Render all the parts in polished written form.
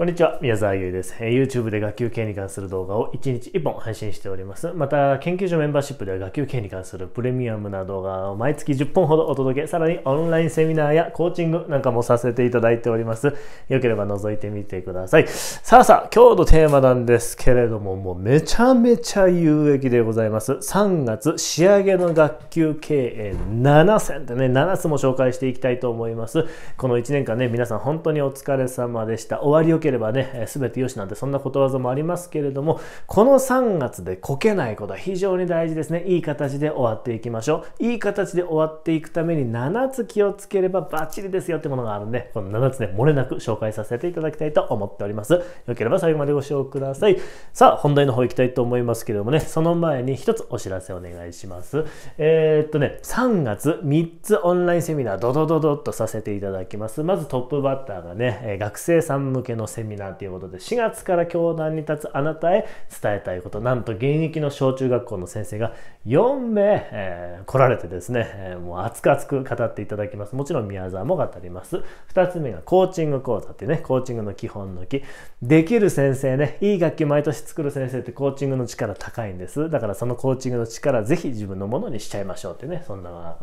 こんにちは、宮沢優です。YouTube で学級経営に関する動画を1日1本配信しております。また、研究所メンバーシップでは学級経営に関するプレミアムな動画を毎月10本ほどお届け、さらにオンラインセミナーやコーチングなんかもさせていただいております。よければ覗いてみてください。さあ、今日のテーマなんですけれども、もうめちゃめちゃ有益でございます。3月仕上げの学級経営7選でね、7つも紹介していきたいと思います。この1年間ね、皆さん本当にお疲れ様でした。終わりよければね、全てよしなんてそんなことわざもありますけれども、この3月でこけないことは非常に大事ですね。いい形で終わっていきましょう。いい形で終わっていくために7つ気をつければバッチリですよってものがあるんで、この7つね、漏れなく紹介させていただきたいと思っております。よければ最後までご視聴ください。さあ、本題の方行きたいと思いますけれどもね、その前に一つお知らせお願いします。3月3つオンラインセミナードドドとさせていただきます。まずトップバッターがね、学生さん向けのセミナーということで、4月から教壇に立つあなたへ伝えたいこと、なんと現役の小中学校の先生が4名、来られてですね、もう熱く熱く語っていただきます。もちろん宮沢も語ります。2つ目がコーチング講座っていうね、コーチングの基本の木、できる先生ね、いい楽器毎年作る先生ってコーチングの力高いんです。だからそのコーチングの力ぜひ自分のものにしちゃいましょうってね、そんな、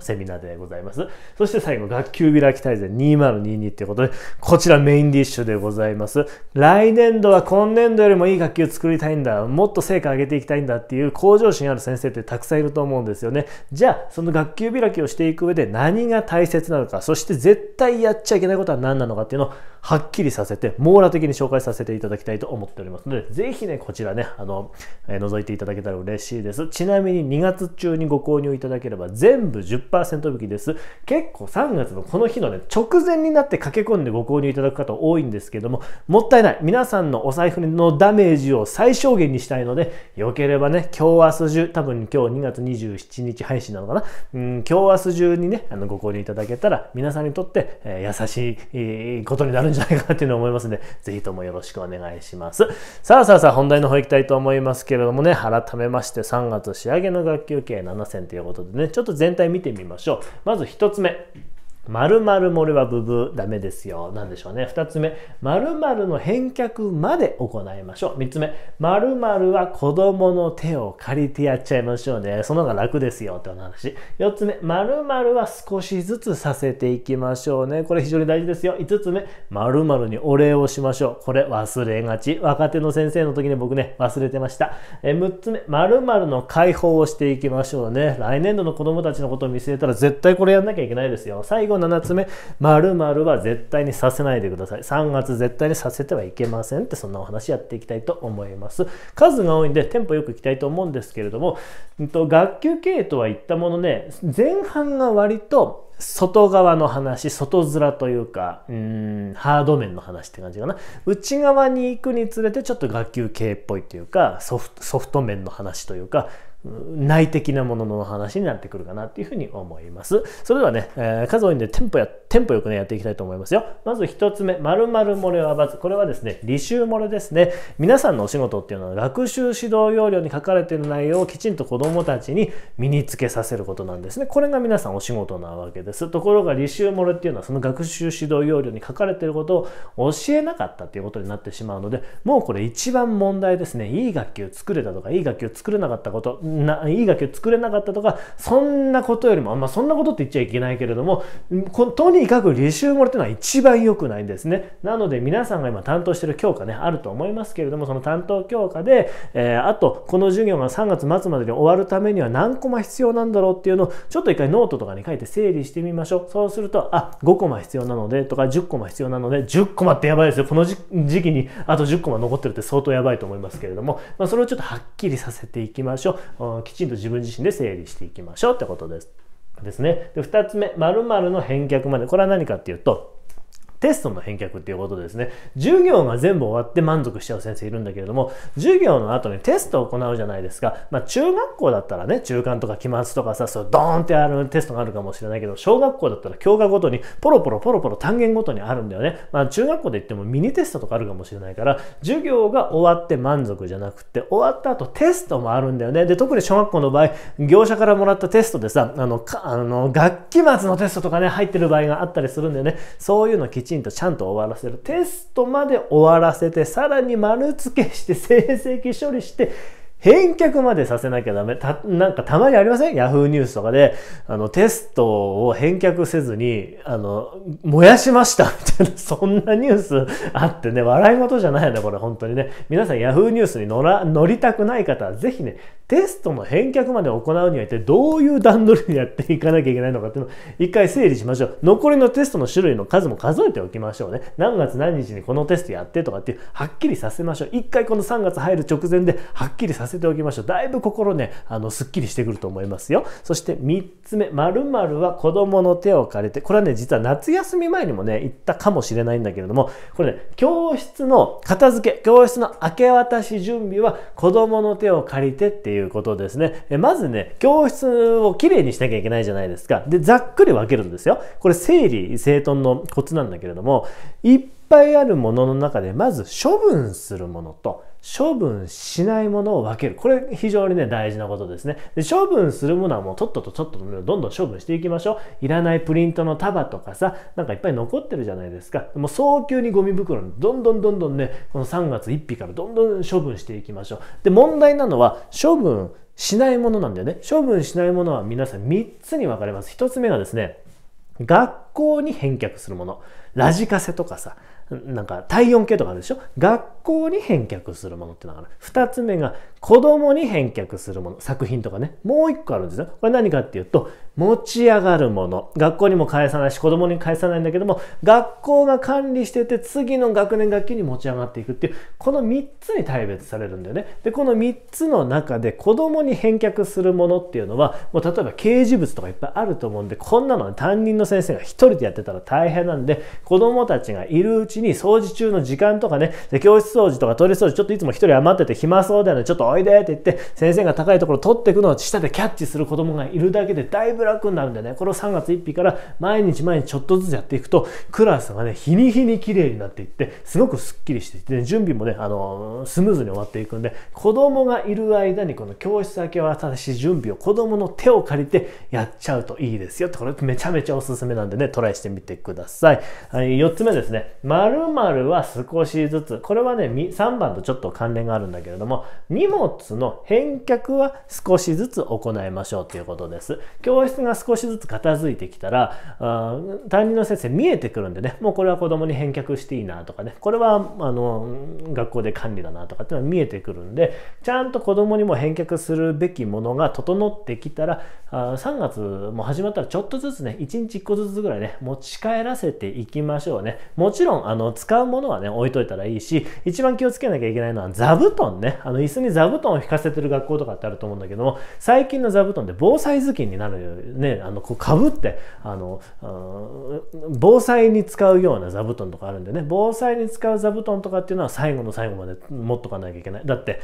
セミナーでございます。そして最後、学級開き大全2022っていうことで、こちらメインディッシュでございます。来年度は今年度よりもいい学級を作りたいんだ、もっと成果上げていきたいんだっていう向上心ある先生ってたくさんいると思うんですよね。じゃあ、その学級開きをしていく上で何が大切なのか、そして絶対やっちゃいけないことは何なのかっていうのをはっきりさせて、網羅的に紹介させていただきたいと思っておりますので、ぜひね、こちらね、覗いていただけたら嬉しいです。ちなみに2月中にご購入いただければ全部 10% 引きです。結構3月のこの日のね、直前になって駆け込んでご購入いただく方多いんですけども、もったいない。皆さんのお財布のダメージを最小限にしたいので、よければね、今日明日中、多分今日2月27日配信なのかな、今日明日中にね、ご購入いただけたら、皆さんにとって、優しいことになるんじゃないかなっていうのを思いますので、ぜひともよろしくお願いします。さあ、本題の方行きたいと思いますけれどもね、改めまして3月仕上げの学級経営7選ということでね、ちょっと全体見てみましょう。まず1つ目。〇〇漏れは部分ダメですよ。なんでしょうね。2つ目、〇〇の返却まで行いましょう。3つ目、〇〇は子供の手を借りてやっちゃいましょうね。その方が楽ですよって話。4つ目、〇〇は少しずつさせていきましょうね。これ非常に大事ですよ。5つ目、〇〇にお礼をしましょう。これ忘れがち。若手の先生の時に僕ね、忘れてました。6つ目、〇〇の解放をしていきましょうね。来年度の子供たちのことを見据えたら絶対これやんなきゃいけないですよ。最後7つ目、〇〇は絶対にさせないでください。3月絶対にさせてはいけませんって、そんなお話やっていきたいと思います。数が多いんでテンポよくいきたいと思うんですけれども、学級経営とは言ったものね、前半が割と外側の話、外面というか、ハード面の話って感じかな。内側に行くにつれてちょっと学級経営っぽいというか、ソフト面の話というか、内的なものの話になってくるかなっていうふうに思います。それではね、数多いんでテンポよくね、やっていきたいと思いますよ。まず1つ目、〇〇漏れは罰。これはですね、履修漏れですね。皆さんのお仕事っていうのは、学習指導要領に書かれている内容をきちんと子供たちに身につけさせることなんですね。これが皆さんお仕事なわけです。ところが履修漏れっていうのは、その学習指導要領に書かれていることを教えなかったっていうことになってしまうので、もうこれ一番問題ですね。いい学級作れたとか、いい学級作れなかったこと、いい学級作れなかったとか、そんなことよりも、そんなことって言っちゃいけないけれども、とにかく履修漏れというのは一番良くないんですね。なので皆さんが今担当している教科ね、あると思いますけれども、その担当教科で、あとこの授業が3月末までに終わるためには何コマ必要なんだろうっていうのをちょっと一回ノートとかに書いて整理してみましょう。そうすると、あ、5コマ必要なのでとか10コマ必要なので、10コマってやばいですよ。この時期にあと10コマ残ってるって相当やばいと思いますけれども、それをちょっとはっきりさせていきましょう。きちんと自分自身で整理していきましょうってことですね。で、2つ目、〇〇の返却まで。これは何かっていうと、テストの返却っていうことですね。授業が全部終わって満足しちゃう先生いるんだけれども、授業の後にテストを行うじゃないですか。中学校だったらね、中間とか期末とかさ、ドーンってあるテストがあるかもしれないけど、小学校だったら教科ごとにポロポロ単元ごとにあるんだよね。中学校で言ってもミニテストとかあるかもしれないから、授業が終わって満足じゃなくて、終わった後テストもあるんだよね。で、特に小学校の場合、業者からもらったテストでさ、学期末のテストとかね、入ってる場合があったりするんだよね。そういうのきちんとちゃんと終わらせる。テストまで終わらせて、さらに丸付けして成績処理して、返却までさせなきゃダメ。なんかたまにありません？ヤフーニュースとかで、テストを返却せずに、燃やしましたみたいな、そんなニュースあってね、笑い事じゃないよね、これ本当にね。皆さんヤフーニュースに乗りたくない方は、ぜひね、テストの返却まで行うには一体どういう段取りでやっていかなきゃいけないのかっていうのを一回整理しましょう。残りのテストの種類の数も数えておきましょうね。何月何日にこのテストやってとかっていう、はっきりさせましょう。一回この3月入る直前で、はっきりさせましょう。させておきましょう。だいぶ心ね、すっきりしてくると思いますよ。そして3つ目、〇〇は子供の手を借りて、これはね、実は夏休み前にもね、言ったかもしれないんだけれども、これね、教室の片付け、教室の明け渡し準備は子供の手を借りてっていうことですね。まずね、教室をきれいにしなきゃいけないじゃないですか。で、ざっくり分けるんですよ。これ整理整頓のコツなんだけれども、いっぱいあるものの中で、まず処分するものと処分しないものを分ける。これ非常にね、大事なことですね。で、処分するものはもうとっととどんどん処分していきましょう。いらないプリントの束とかさ、なんかいっぱい残ってるじゃないですか。もう早急にゴミ袋にどんどんね、この3月1日からどんどん処分していきましょう。で、問題なのは処分しないものなんだよね。処分しないものは皆さん3つに分かれます。1つ目がですね、学校に返却するもの。ラジカセとかさ、なんか体温計とかあるでしょ。学校に返却するものってのがある。2つ目が子供に返却するもの。作品とかね。もう1個あるんですよ。これ何かっていうと、持ち上がるもの。学校にも返さないし、子供に返さないんだけども、学校が管理してて、次の学年学級に持ち上がっていくっていう、この3つに大別されるんだよね。で、この3つの中で子供に返却するものっていうのは、もう例えば掲示物とかいっぱいあると思うんで、こんなの担任の先生が1人でやってたら大変なんで、子供たちがいるうちに掃除中の時間とかね、で、教室掃除とかトイレ掃除、ちょっといつも1人余ってて暇そうだよね、ちょっとおいでって言って、先生が高いところ取っていくのを下でキャッチする子供がいるだけで、だいぶ楽になるんでね、これを3月1日から毎日ちょっとずつやっていくと、クラスがね、日に日に綺麗になっていって、すごくスッキリしていって、ね、準備もね、スムーズに終わっていくんで、子供がいる間にこの教室明け渡し準備を子供の手を借りてやっちゃうといいですよ。これめちゃめちゃおすすめなんでね、トライしてみてください。はい、4つ目ですね。〇〇は少しずつ。これはね、3番とちょっと関連があるんだけれども、荷物の返却は少しずつ行いましょうということです。教室が少しずつ片付いてきたら、担任の先生見えてくるんでね、もうこれは子供に返却していいなとかね、これは学校で管理だなとかっていうのは見えてくるんで、ちゃんと子供にも返却するべきものが整ってきたら、3月も始まったらちょっとずつね、1日1個ずつぐらいね、持ち帰らせていきましょうね。もちろん使うものはね、置いといたらいいし、一番気をつけなきゃいけないのは座布団ね。椅子に座布団を引かせてる学校とかってあると思うんだけども、最近の座布団で防災頭巾になるよね、こうかぶって防災に使うような座布団とかあるんでね、防災に使う座布団とかっていうのは最後の最後まで持っとかなきゃいけない。だって、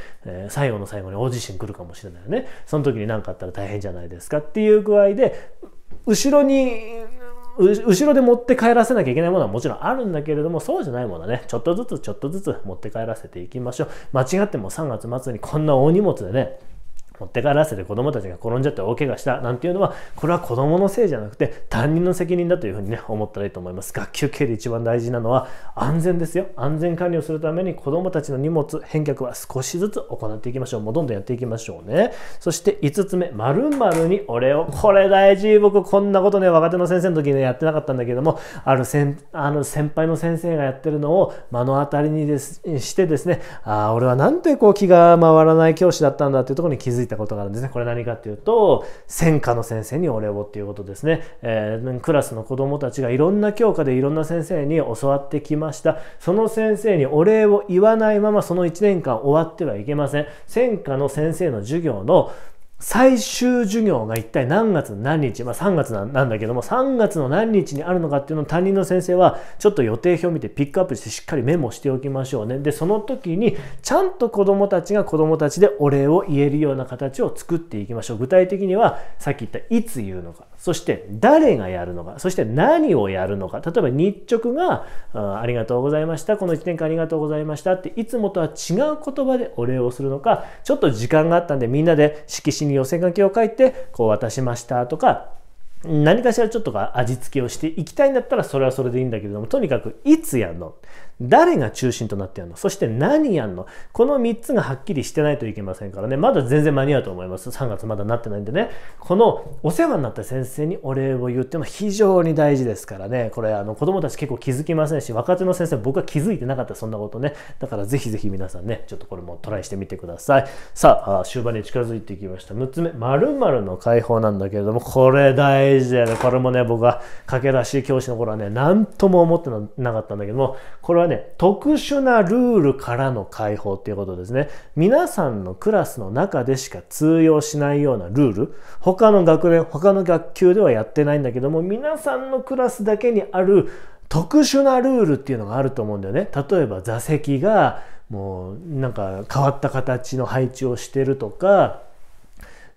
最後の最後に大地震来るかもしれないよね。その時に何かあったら大変じゃないですかっていう具合で、後ろで持って帰らせなきゃいけないものはもちろんあるんだけれども、そうじゃないものはね、ちょっとずつ持って帰らせていきましょう。間違っても3月末にこんな大荷物でね、持って帰らせて子どもたちが転んじゃって大怪我したなんていうのは、これは子どものせいじゃなくて担任の責任だというふうにね、思ったらいいと思います。学級経営で一番大事なのは安全ですよ。安全管理をするために子どもたちの荷物返却は少しずつ行っていきましょう。もうどんどんやっていきましょうね。そして5つ目、〇〇にお礼を。これ大事。僕こんなことね、若手の先生の時に、ね、やってなかったんだけども、ある先輩の先生がやってるのを目の当たりにしてですね、ああ俺はなんてこう気が回らない教師だったんだっていうところに気づいてたことがあるんですね。これ何かっていうと、専科の先生にお礼をっていうことですね。クラスの子どもたちがいろんな教科でいろんな先生に教わってきました。その先生にお礼を言わないままその1年間終わってはいけません。専科の先生の授業の最終授業が一体何月何日、まあ3月なんだけども、3月の何日にあるのかっていうのを担任の先生はちょっと予定表を見てピックアップしてしっかりメモしておきましょうね。で、その時にちゃんと子供たちが子供たちでお礼を言えるような形を作っていきましょう。具体的にはさっき言ったいつ言うのか、そして誰がやるのか、そして何をやるのか。例えば日直がありがとうございました。この1年間ありがとうございましたっていつもとは違う言葉でお礼をするのか、ちょっと時間があったんでみんなで色紙に寄せ書きを書いてこう渡しましたとか、何かしらちょっと味付けをしていきたいんだったらそれはそれでいいんだけれども、とにかくいつやんの、誰が中心となってやんの、そして何やんの、この3つがはっきりしてないといけませんからね。まだ全然間に合うと思います。3月まだなってないんでね。このお世話になった先生にお礼を言うっていうのは非常に大事ですからね。これ子供たち結構気づきませんし、若手の先生僕は気づいてなかった、そんなことね。だからぜひぜひ皆さんね、ちょっとこれもトライしてみてください。さあ終盤に近づいてきました。6つ目、〇〇の解放なんだけれども、これ大事。これもね、僕は駆け出し教師の頃はね、何とも思ってなかったんだけども、これはね、特殊なルールからの解放っていうことですね。皆さんのクラスの中でしか通用しないようなルール、他の学年、他の学級ではやってないんだけども、皆さんのクラスだけにある特殊なルールっていうのがあると思うんだよね。例えば座席がもうなんか変わった形の配置をしてるとか、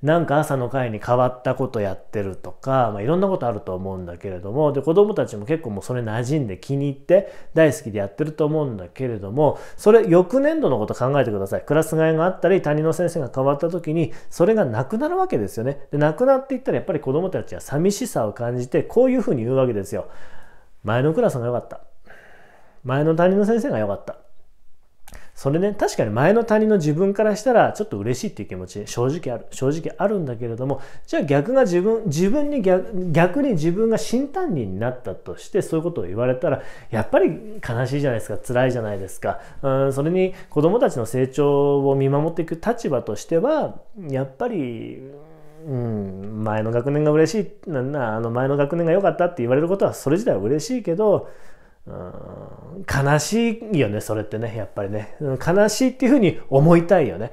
なんか朝の会に変わったことやってるとか、いろんなことあると思うんだけれども、で子供たちも結構もうそれ馴染んで気に入って大好きでやってると思うんだけれども、それ翌年度のこと考えてください。クラス替えがあったり担任の先生が変わった時にそれがなくなるわけですよね。でなくなっていったらやっぱり子供たちは寂しさを感じて、こういうふうに言うわけですよ。前のクラスが良かった。前の担任の先生が良かった。それね、確かに前の他人の自分からしたらちょっと嬉しいっていう気持ち正直あるんだけれども、じゃあ逆が逆に自分が新担任になったとしてそういうことを言われたらやっぱり悲しいじゃないですか、辛いじゃないですか。それに子どもたちの成長を見守っていく立場としてはやっぱり前の学年が嬉しい前の学年が良かったって言われることはそれ自体は嬉しいけど、悲しいよね、それってね、やっぱりね、悲しいっていうふうに思いたいよね。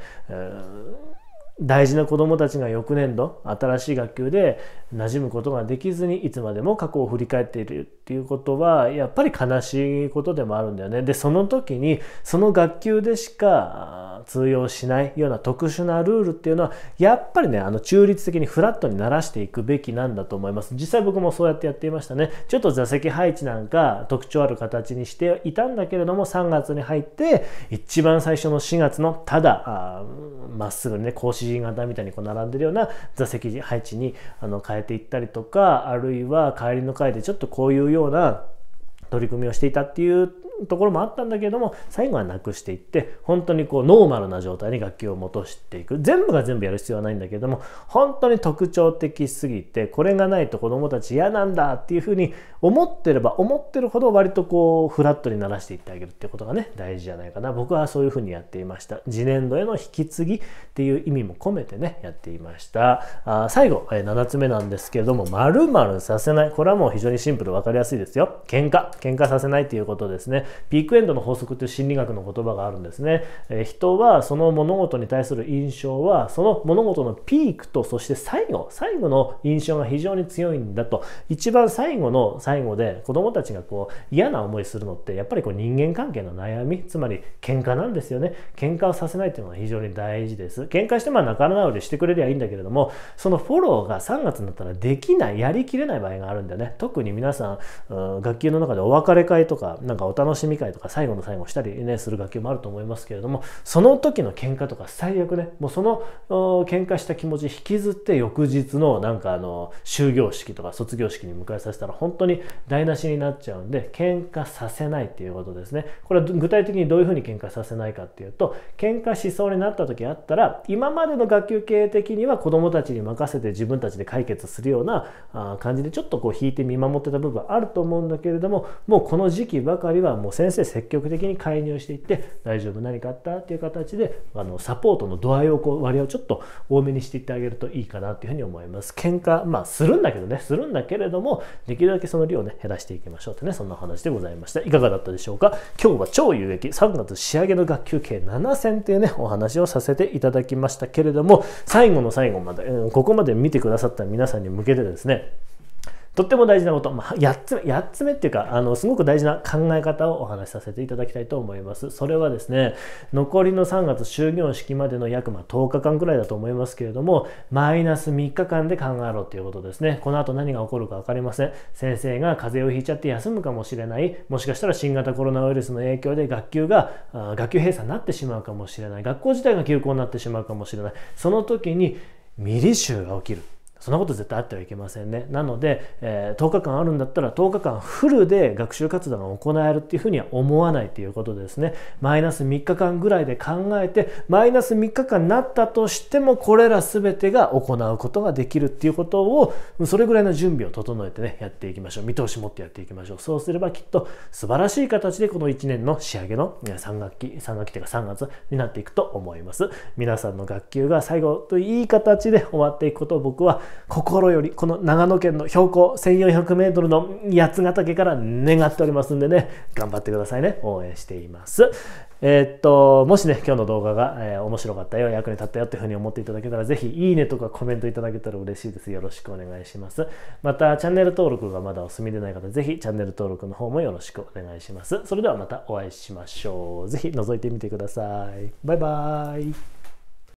大事な子どもたちが翌年度新しい学級で馴染むことができずにいつまでも過去を振り返っているっていうことはやっぱり悲しいことでもあるんだよね。でその時にその学級でしか通用しないような特殊なルールっていうのはやっぱりね、中立的にフラットにならしていくべきなんだと思います。実際僕もそうやってやっていましたね。ちょっと座席配置なんか特徴ある形にしていたんだけれども、3月に入って一番最初の4月のただまっすぐにね、格子型みたいにこう並んでるような座席配置に変えていったりとか、あるいは帰りの会でちょっとこういうような取り組みをしていたっていうところもあったんだけれども、最後はなくしていって本当にこうノーマルな状態に学級を戻していく。全部が全部やる必要はないんだけれども、本当に特徴的すぎてこれがないと子どもたち嫌なんだっていうふうに思ってれば思ってるほど割とこうフラットにならしていってあげるってことがね、大事じゃないかな。僕はそういうふうにやっていました。次年度への引き継ぎっていう意味も込めてねやっていました。最後7つ目なんですけれども、〇〇させない。これはもう非常にシンプル、分かりやすいですよ。喧嘩させないということですね。ピークエンドの法則という心理学の言葉があるんですね。人はその物事に対する印象はその物事のピークとそして最後の印象が非常に強いんだと。一番最後の最後で子どもたちがこう嫌な思いするのってやっぱりこう人間関係の悩み、つまり喧嘩なんですよね。喧嘩をさせないというのが非常に大事です。喧嘩して仲直りしてくれりゃいいんだけれども、そのフォローが3月になったらできない、やりきれない場合があるんだよね。特に皆さん学級の中でお別れ会とかなんかお楽しみ会とか最後の最後したりねする学級もあると思いますけれども、その時の喧嘩とか最悪ね、もうその喧嘩した気持ち引きずって翌日のなんか終業式とか卒業式に迎えさせたら本当に台無しになっちゃうんで、喧嘩させないっていうことですね。これは具体的にどういうふうに喧嘩させないかっていうと、喧嘩しそうになった時あったら今までの学級経営的には子どもたちに任せて自分たちで解決するような感じでちょっとこう引いて見守ってた部分あると思うんだけれども、もうこの時期ばかりはもう先生積極的に介入していって、大丈夫何かあったっていう形でサポートの度合いを割合をちょっと多めにしていってあげるといいかなっていうふうに思います。喧嘩するんだけれどもできるだけその量をね減らしていきましょうってね、そんな話でございました。いかがだったでしょうか。今日は超有益3月仕上げの学級計7選っていうねお話をさせていただきましたけれども、最後の最後まで、ここまで見てくださった皆さんに向けてですね、とっても大事なこと、8つ目っていうかすごく大事な考え方をお話しさせていただきたいと思います。それはですね、残りの3月終業式までの約10日間くらいだと思いますけれども、マイナス3日間で考えろということですね。この後何が起こるか分かりません。先生が風邪をひいちゃって休むかもしれない、もしかしたら新型コロナウイルスの影響で学級閉鎖になってしまうかもしれない、学校自体が休校になってしまうかもしれない。その時にミリ臭が起きる。そんなこと絶対あってはいけませんね。なので、10日間あるんだったら10日間フルで学習活動が行えるっていうふうには思わないということですね。マイナス3日間ぐらいで考えて、マイナス3日間になったとしてもこれら全てが行うことができるっていうことを、それぐらいの準備を整えてね、やっていきましょう。見通し持ってやっていきましょう。そうすればきっと素晴らしい形でこの1年の仕上げの3学期というか3月になっていくと思います。皆さんの学級が最後といい形で終わっていくことを僕は心より、この長野県の標高 1400m の八ヶ岳から願っておりますんでね、頑張ってくださいね。応援しています。もしね、今日の動画が、面白かったよ、役に立ったよっていうふうに思っていただけたら、ぜひいいねとかコメントいただけたら嬉しいです。よろしくお願いします。また、チャンネル登録がまだお済みでない方、ぜひチャンネル登録の方もよろしくお願いします。それではまたお会いしましょう。ぜひ覗いてみてください。バイバーイ。